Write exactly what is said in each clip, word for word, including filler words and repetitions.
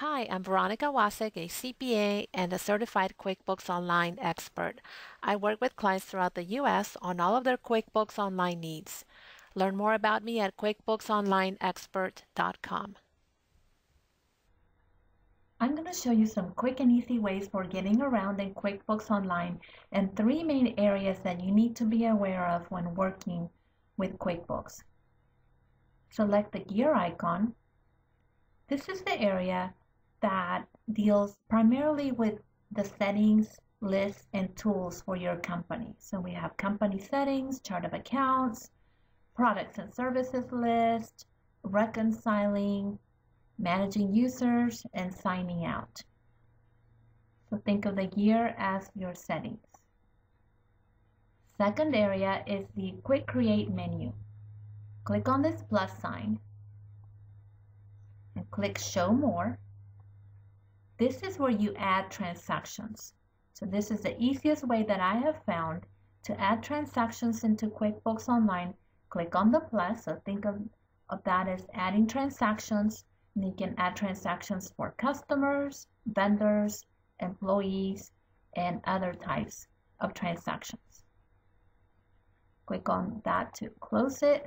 Hi, I'm Veronica Wasik, a C P A and a certified QuickBooks Online expert. I work with clients throughout the U S on all of their QuickBooks Online needs. Learn more about me at QuickBooks Online Expert dot com. I'm going to show you some quick and easy ways for getting around in QuickBooks Online and three main areas that you need to be aware of when working with QuickBooks. Select the gear icon. This is the area that deals primarily with the settings, lists, and tools for your company. So we have company settings, chart of accounts, products and services list, reconciling, managing users, and signing out. So think of the gear as your settings. Second area is the Quick Create menu. Click on this plus sign and click Show More. This is where you add transactions. So this is the easiest way that I have found to add transactions into QuickBooks Online. Click on the plus, so think of, of that as adding transactions. And you can add transactions for customers, vendors, employees, and other types of transactions. Click on that to close it.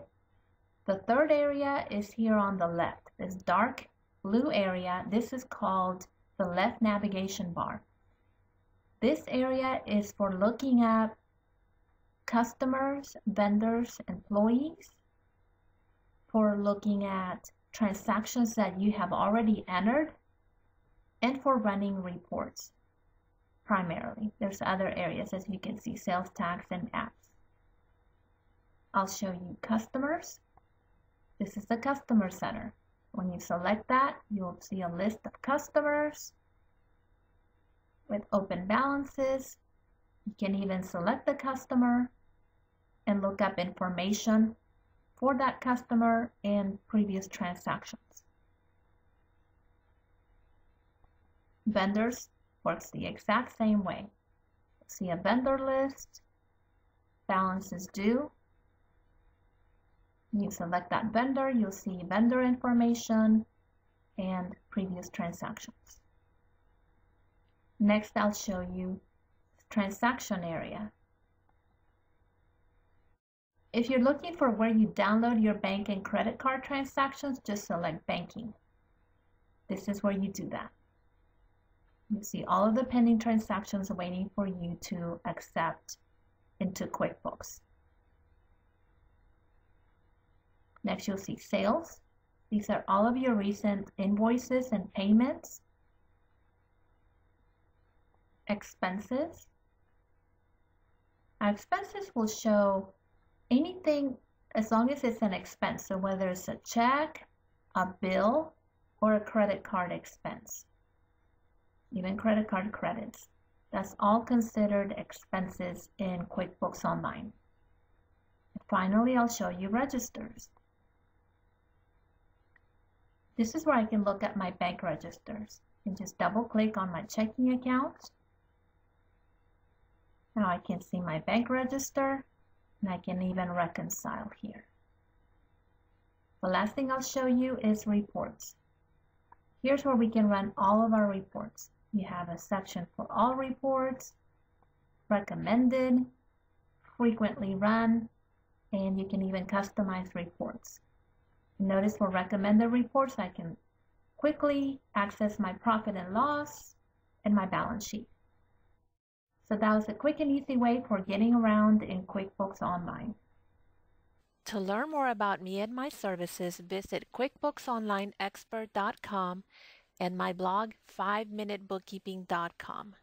The third area is here on the left, this dark blue area. This is called the left navigation bar. This area is for looking at customers, vendors, employees, for looking at transactions that you have already entered, and for running reports primarily. There's other areas, as you can see, sales tax and apps. I'll show you customers. This is the customer center. When you select that, you'll see a list of customers with open balances. You can even select the customer and look up information for that customer and previous transactions. Vendors works the exact same way. See a vendor list, balances due. You select that vendor, you'll see vendor information and previous transactions. Next, I'll show you the transaction area. If you're looking for where you download your bank and credit card transactions, just select banking. This is where you do that. You see all of the pending transactions waiting for you to accept into QuickBooks. Next, you'll see sales. These are all of your recent invoices and payments. Expenses. Our expenses will show anything as long as it's an expense, so whether it's a check, a bill, or a credit card expense, even credit card credits. That's all considered expenses in QuickBooks Online. And finally, I'll show you registers. This is where I can look at my bank registers and just double click on my checking account. Now I can see my bank register and I can even reconcile here. The last thing I'll show you is reports. Here's where we can run all of our reports. You have a section for all reports, recommended, frequently run, and you can even customize reports. Notice for recommended reports, I can quickly access my profit and loss and my balance sheet. So that was a quick and easy way for getting around in QuickBooks Online. To learn more about me and my services, visit QuickBooks Online Expert dot com and my blog five minute bookkeeping dot com.